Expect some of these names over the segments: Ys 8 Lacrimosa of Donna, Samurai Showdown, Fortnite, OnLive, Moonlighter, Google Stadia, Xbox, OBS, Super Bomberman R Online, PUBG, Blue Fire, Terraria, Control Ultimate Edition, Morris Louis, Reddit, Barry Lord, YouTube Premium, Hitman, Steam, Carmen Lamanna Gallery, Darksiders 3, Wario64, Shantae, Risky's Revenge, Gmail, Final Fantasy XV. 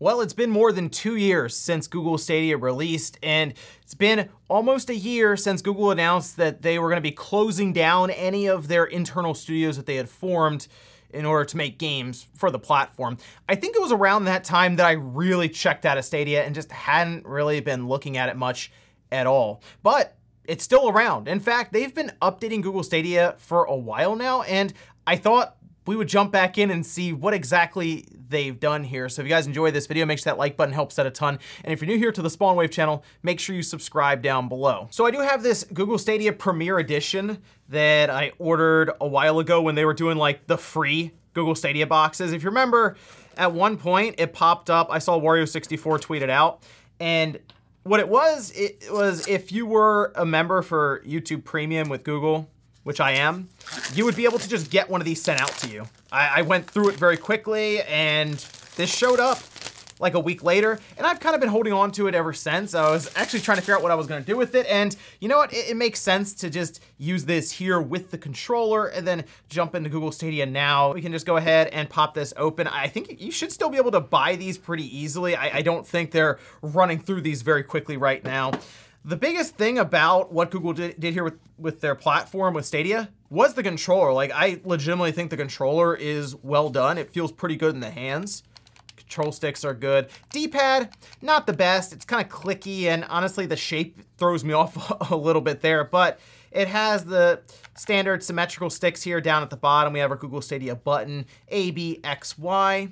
Well, it's been more than 2 years since Google Stadia released, and it's been almost a year since Google announced that they were going to be closing down any of their internal studios that they had formed in order to make games for the platform. I think it was around that time that I really checked out of Stadia and just hadn't really been looking at it much at all. But it's still around. In fact, they've been updating Google Stadia for a while now, and I thought we would jump back in and see what exactly they've done here. So if you guys enjoyed this video, make sure that like button helps out a ton. And if you're new here to the Spawn Wave channel, make sure you subscribe down below. So I do have this Google Stadia Premier Edition that I ordered a while ago when they were doing like the free Google Stadia boxes. If you remember, at one point it popped up, I saw Wario64 tweet it out, and what it was if you were a member for YouTube Premium with Google, which I am, you would be able to just get one of these sent out to you. I went through it very quickly, and this showed up like a week later, and I've kind of been holding on to it ever since. I was actually trying to figure out what I was gonna do with it, and you know what, it makes sense to just use this here with the controller and then jump into Google Stadia now. We can just go ahead and pop this open. I think you should still be able to buy these pretty easily. I don't think they're running through these very quickly right now. The biggest thing about what Google did here with their platform, with Stadia, was the controller. Like, I legitimately think the controller is well done. It feels pretty good in the hands. Control sticks are good. D-pad, not the best. It's kind of clicky, and honestly, the shape throws me off a little bit there, but it has the standard symmetrical sticks here. Down at the bottom, we have our Google Stadia button, A, B, X, Y.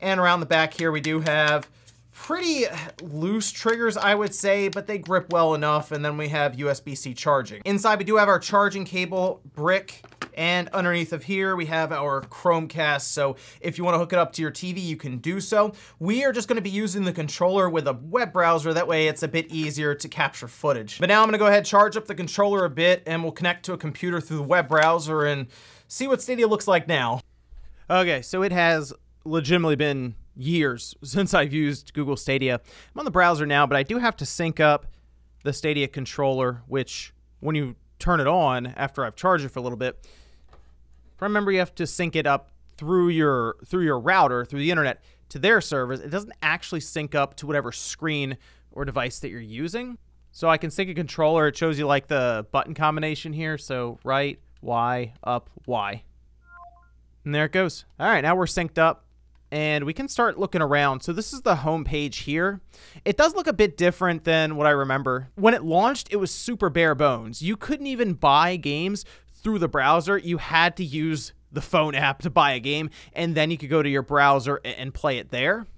And around the back here, we do have pretty loose triggers, I would say, but they grip well enough. And then we have USB-C charging. Inside, we do have our charging cable, brick, and underneath of here, we have our Chromecast. So if you want to hook it up to your TV, you can do so. We are just going to be using the controller with a web browser. That way it's a bit easier to capture footage. But now I'm going to go ahead and charge up the controller a bit, and we'll connect to a computer through the web browser and see what Stadia looks like now. Okay, so it has legitimately been years since I've used Google Stadia. I'm on the browser now, but I do have to sync up the Stadia controller, which when you turn it on after I've charged it for a little bit, if I remember, you have to sync it up through your router, through the internet, to their servers. It doesn't actually sync up to whatever screen or device that you're using. So I can sync a controller. It shows you like the button combination here. So right, Y, up, Y. And there it goes. All right, now we're synced up, and we can start looking around. So this is the home page here. It does look a bit different than what I remember. When it launched, it was super bare bones. You couldn't even buy games through the browser. You had to use the phone app to buy a game, and then you could go to your browser and play it there,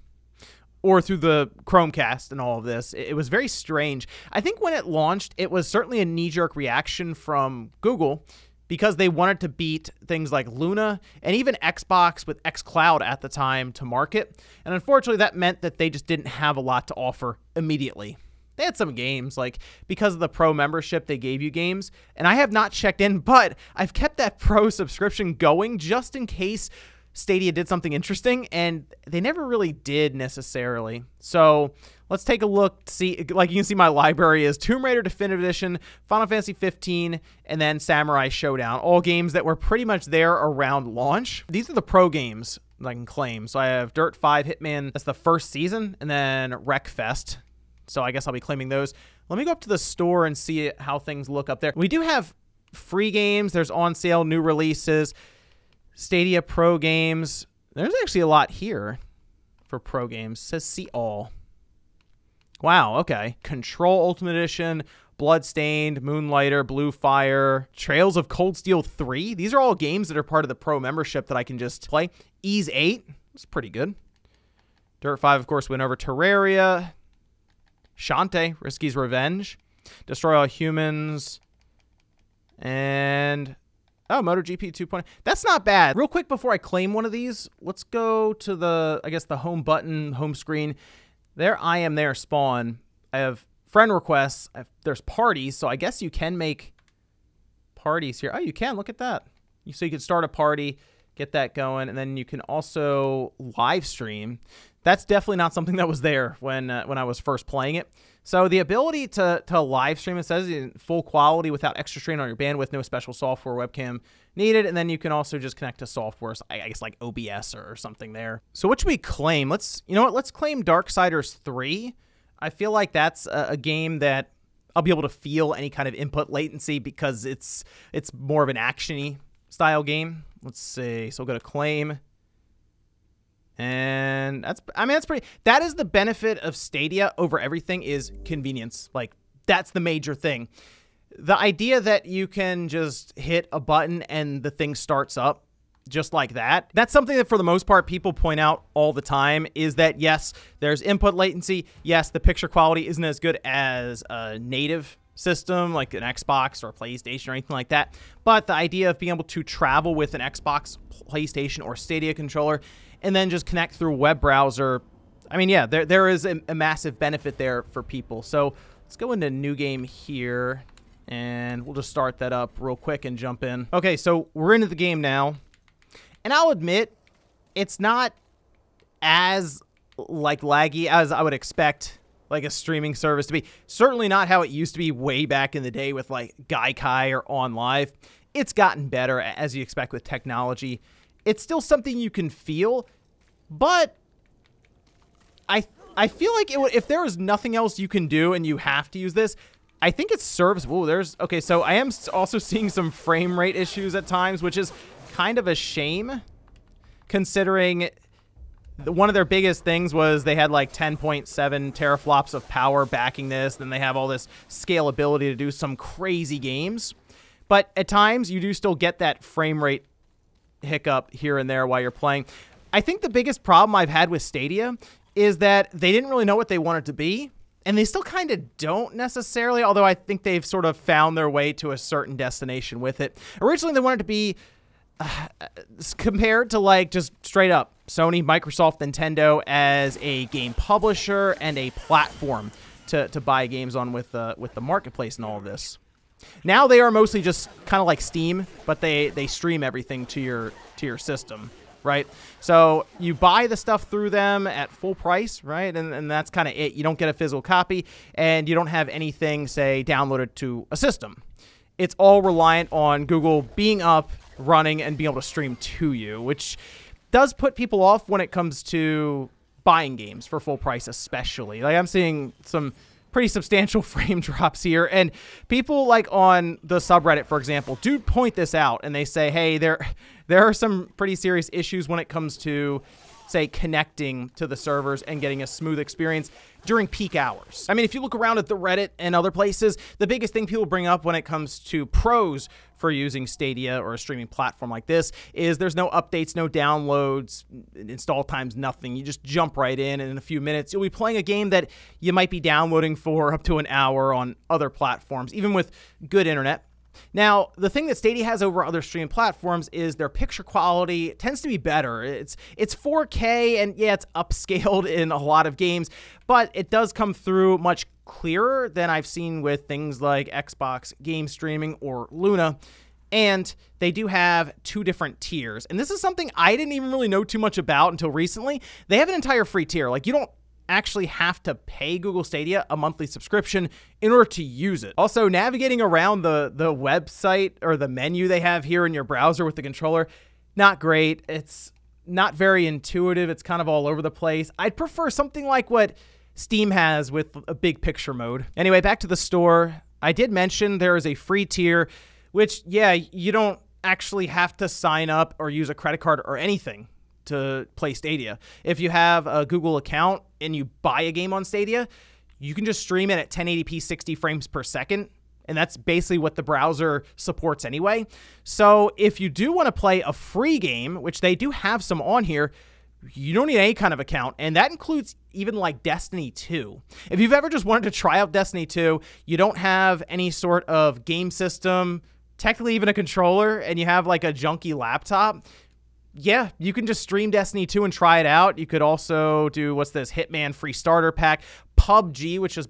or through the Chromecast and all of this. It was very strange. I think when it launched, it was certainly a knee-jerk reaction from Google, because they wanted to beat things like Luna and even Xbox with xCloud at the time to market. And unfortunately, that meant that they just didn't have a lot to offer immediately. They had some games, like, because of the pro membership, they gave you games. And I have not checked in, but I've kept that pro subscription going just in case Stadia did something interesting, and they never really did necessarily. So let's take a look to see, like, you can see my library is Tomb Raider Definitive Edition, Final Fantasy XV, and then Samurai Showdown, all games that were pretty much there around launch. These are the pro games that I can claim. So I have Dirt 5, Hitman, that's the first season, and then Wreckfest. So I guess I'll be claiming those. Let me go up to the store and see how things look up there. We do have free games. There's on sale, new releases, Stadia pro games. There's actually a lot here for pro games. It says see all. Wow, okay. Control Ultimate Edition, Bloodstained, Moonlighter, Blue Fire, Trails of Cold Steel 3. These are all games that are part of the pro membership that I can just play. Ys 8, it's pretty good. Dirt 5, of course, went over Terraria. Shantae, Risky's Revenge. Destroy All Humans. And oh, MotoGP 2. That's not bad. Real quick before I claim one of these, let's go to the, I guess, the home button, home screen. There I am there, Spawn. I have friend requests. There's parties, so I guess you can make parties here. Oh, you can. Look at that. So you can start a party, get that going. And then you can also live stream. That's definitely not something that was there when I was first playing it. So the ability to live stream, it says, in full quality without extra strain on your bandwidth, no special software webcam needed. And then you can also just connect to software, so I guess like OBS or something there. So what should we claim? Let's, you know what, let's claim Darksiders 3. I feel like that's a game that I'll be able to feel any kind of input latency because it's more of an action-y style game. Let's see. So we'll go to claim. And that's, I mean, that's pretty, that is the benefit of Stadia over everything, is convenience. Like, that's the major thing. The idea that you can just hit a button and the thing starts up just like that. That's something that for the most part people point out all the time, is that yes, there's input latency. Yes, the picture quality isn't as good as a native system like an Xbox or a PlayStation or anything like that. But the idea of being able to travel with an Xbox, PlayStation, or Stadia controller and then just connect through a web browser. I mean, yeah, there is a massive benefit there for people. So let's go into new game here and we'll just start that up real quick and jump in. Okay, so we're into the game now. And I'll admit, it's not as like laggy as I would expect like a streaming service to be. Certainly not how it used to be way back in the day with like Gaikai or OnLive. It's gotten better, as you expect with technology. It's still something you can feel, but I feel like it would, if there is nothing else you can do and you have to use this, I think it serves. Ooh, there's, okay, so I am also seeing some frame rate issues at times, which is kind of a shame, considering one of their biggest things was they had like 10.7 teraflops of power backing this. Then they have all this scalability to do some crazy games. But at times, you do still get that frame rate hiccup here and there while you're playing. I think the biggest problem I've had with Stadia is that they didn't really know what they wanted to be. And they still kind of don't necessarily, although I think they've sort of found their way to a certain destination with it. Originally, they wanted to be compared to like just straight up Sony, Microsoft, Nintendo as a game publisher and a platform to buy games on with the marketplace and all of this. Now they are mostly just kind of like Steam, but they stream everything to your system, right? So you buy the stuff through them at full price, right? And that's kind of it. You don't get a physical copy, and you don't have anything, say, downloaded to a system. It's all reliant on Google being up, running, and being able to stream to you, which does put people off when it comes to buying games for full price, especially. Like, I'm seeing some pretty substantial frame drops here, and people like on the subreddit, for example, do point this out, and they say, hey, there are some pretty serious issues when it comes to, say, connecting to the servers and getting a smooth experience during peak hours. I mean, if you look around at the Reddit and other places, the biggest thing people bring up when it comes to pros for using Stadia or a streaming platform like this is there's no updates, no downloads, install times, nothing. You just jump right in, and in a few minutes, you'll be playing a game that you might be downloading for up to an hour on other platforms, even with good internet. Now, the thing that Stadia has over other stream platforms is their picture quality tends to be better. It's 4K, and yeah, it's upscaled in a lot of games, but it does come through much clearer than I've seen with things like Xbox game streaming or Luna. And they do have two different tiers. And this is something I didn't even really know too much about until recently. They have an entire free tier. Like, you don't actually have to pay Google Stadia a monthly subscription in order to use it. Also, navigating around the website or the menu they have here in your browser with the controller, not great. It's not very intuitive. It's kind of all over the place. I'd prefer something like what Steam has with a big picture mode. Anyway, back to the store. I did mention there is a free tier, which, yeah, you don't actually have to sign up or use a credit card or anything to play Stadia. If you have a Google account and you buy a game on Stadia, you can just stream it at 1080p 60 frames per second, and that's basically what the browser supports anyway. So if you do want to play a free game, which they do have some on here, you don't need any kind of account, and that includes even like Destiny 2. If you've ever just wanted to try out Destiny 2, you don't have any sort of game system, technically even a controller, and you have like a junky laptop, yeah, you can just stream Destiny 2 and try it out. You could also do, what's this, Hitman free starter pack, PUBG, which was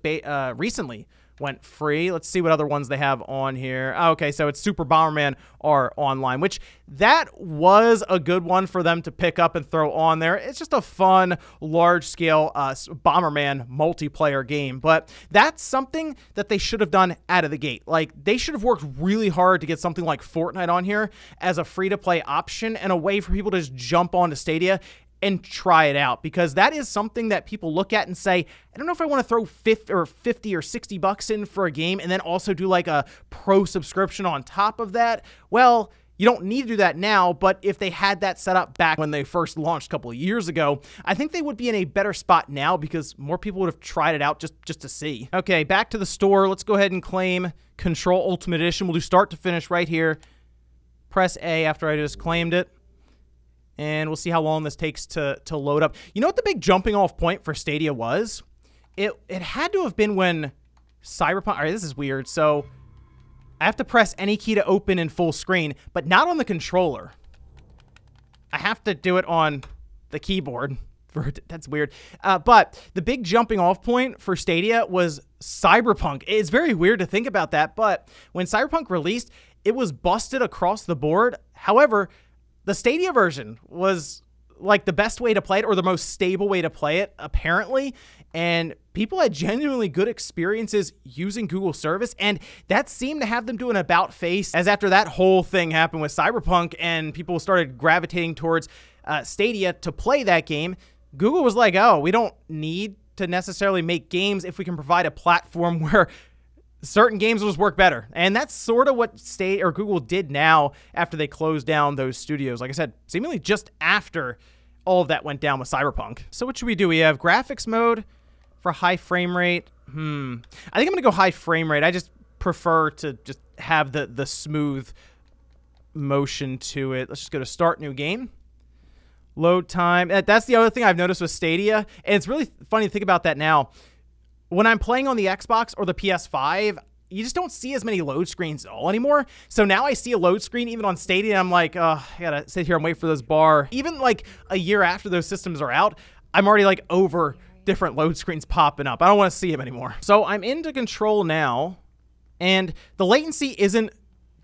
recently went free. Let's see what other ones they have on here. Okay, so it's Super Bomberman R Online, which that was a good one for them to pick up and throw on there. It's just a fun, large-scale Bomberman multiplayer game, but that's something that they should have done out of the gate. Like, they should have worked really hard to get something like Fortnite on here as a free-to-play option and a way for people to just jump onto Stadia and try it out, because that is something that people look at and say, I don't know if I want to throw $50 or $60 in for a game and then also do like a pro subscription on top of that. Well, you don't need to do that now, but if they had that set up back when they first launched a couple of years ago, I think they would be in a better spot now because more people would have tried it out just to see. Okay, back to the store. Let's go ahead and claim Control Ultimate Edition. We'll do start to finish right here. Press A after I just claimed it. And we'll see how long this takes to load up. You know what the big jumping off point for Stadia was? It had to have been when Cyberpunk... All right, this is weird. So I have to press any key to open in full screen, but not on the controller. I have to do it on the keyboard. That's weird. But the big jumping off point for Stadia was Cyberpunk. It's very weird to think about that, but when Cyberpunk released, it was busted across the board. However, the Stadia version was like the best way to play it, or the most stable way to play it, apparently. And people had genuinely good experiences using Google service, and that seemed to have them do an about face, as after that whole thing happened with Cyberpunk and people started gravitating towards Stadia to play that game, Google was like, oh, we don't need to necessarily make games if we can provide a platform where certain games will just work better. And that's sort of what Google did now after they closed down those studios. Like I said, seemingly just after all of that went down with Cyberpunk. So what should we do? We have graphics mode for high frame rate. I think I'm going to go high frame rate. I just prefer to just have the smooth motion to it. Let's just go to start new game. Load time. That's the other thing I've noticed with Stadia. And it's really funny to think about that now. When I'm playing on the Xbox or the PS5, you just don't see as many load screens at all anymore. So now I see a load screen even on Stadia, and I'm like, oh, I gotta sit here and wait for this bar. Even like a year after those systems are out, I'm already like over different load screens popping up. I don't wanna see them anymore. So I'm into Control now, and the latency isn't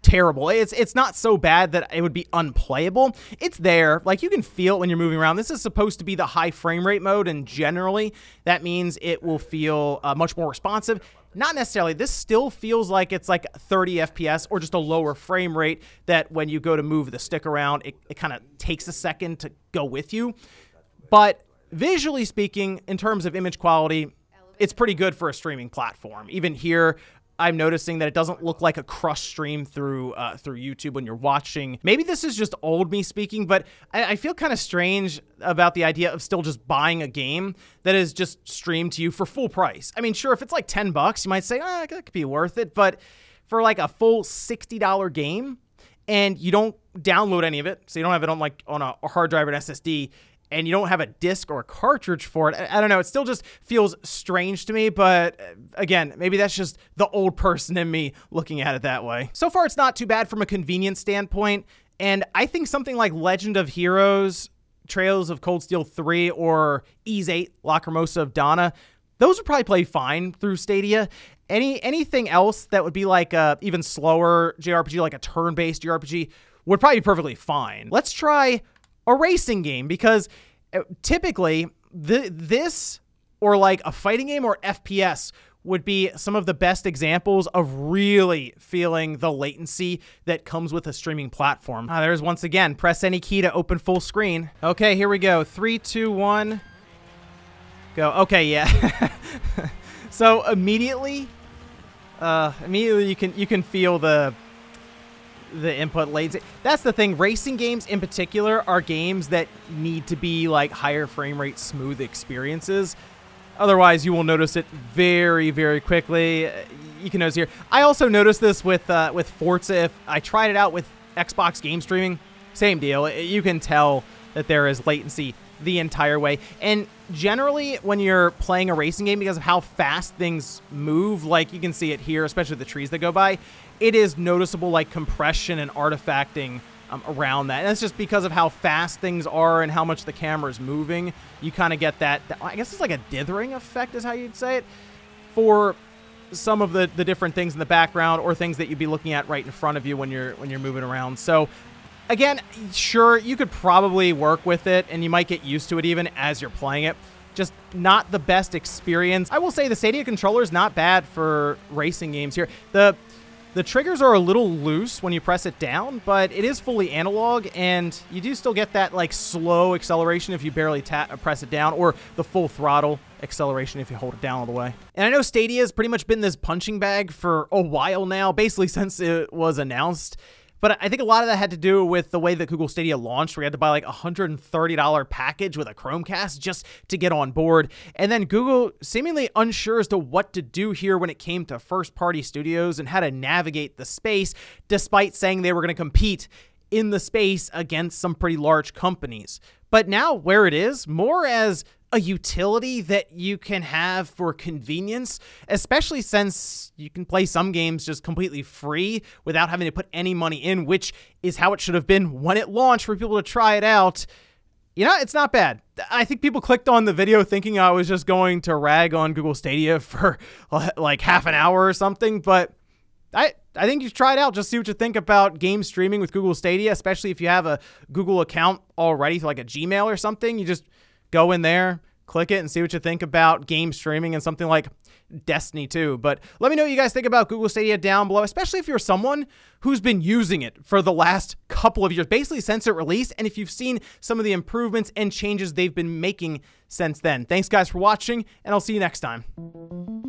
terrible. It's not so bad that it would be unplayable. It's there. Like, you can feel it when you're moving around. This is supposed to be the high frame rate mode, and generally that means it will feel much more responsive. Not necessarily. This still feels like it's like 30 FPS or just a lower frame rate, that when you go to move the stick around, it kind of takes a second to go with you. But visually speaking, in terms of image quality, it's pretty good for a streaming platform. Even here, I'm noticing that it doesn't look like a crushed stream through YouTube when you're watching. Maybe this is just old me speaking, but I feel kind of strange about the idea of still just buying a game that is just streamed to you for full price. I mean, sure, if it's like $10, you might say, ah, that could be worth it. But for like a full $60 game, and you don't download any of it, so you don't have it on like on a hard drive or an SSD, and you don't have a disc or a cartridge for it, I don't know. It still just feels strange to me, but again, maybe that's just the old person in me looking at it that way. So far, it's not too bad from a convenience standpoint, and I think something like Legend of Heroes, Trails of Cold Steel 3, or Ys 8 Lacrimosa of Donna, those would probably play fine through Stadia. Anything else that would be like a even slower JRPG, like a turn-based JRPG, would probably be perfectly fine. Let's try a racing game, because typically this or like a fighting game or FPS would be some of the best examples of really feeling the latency that comes with a streaming platform. There's once again, press any key to open full screen. Okay, here we go. 3, 2, 1, go. Okay, yeah. So immediately you can feel the input latency. That's the thing. Racing games in particular are games that need to be like higher frame rate, smooth experiences. Otherwise, you will notice it very, very quickly. You can notice here. I also noticed this with Forza. If I tried it out with Xbox game streaming, same deal. You can tell that there is latency the entire way. And generally, when you're playing a racing game, because of how fast things move, like you can see it here, especially the trees that go by, it is noticeable like compression and artifacting around that. And that's just because of how fast things are and how much the camera is moving. You kind of get that, I guess it's like a dithering effect is how you'd say it, for some of the different things in the background or things that you'd be looking at right in front of you when you're moving around. So again, sure, you could probably work with it and you might get used to it even as you're playing it. Just not the best experience. I will say the Stadia controller is not bad for racing games here. The triggers are a little loose when you press it down, but it is fully analog, and you do still get that like slow acceleration if you barely press it down, or the full throttle acceleration if you hold it down all the way. And I know Stadia has pretty much been this punching bag for a while now, basically since it was announced. But I think a lot of that had to do with the way that Google Stadia launched, where you had to buy like a $130 package with a Chromecast just to get on board. And then Google seemingly unsure as to what to do here when it came to first-party studios and how to navigate the space, despite saying they were going to compete in the space against some pretty large companies. But now where it is, more as a utility that you can have for convenience, especially since you can play some games just completely free without having to put any money in, which is how it should have been when it launched for people to try it out. You know, it's not bad. I think people clicked on the video thinking I was just going to rag on Google Stadia for like half an hour or something, but I think you should try it out. Just see what you think about game streaming with Google Stadia, especially if you have a Google account already, like a Gmail or something. You just go in there, click it, and see what you think about game streaming and something like Destiny 2. But let me know what you guys think about Google Stadia down below, especially if you're someone who's been using it for the last couple of years, basically since it released, and if you've seen some of the improvements and changes they've been making since then. Thanks, guys, for watching, and I'll see you next time.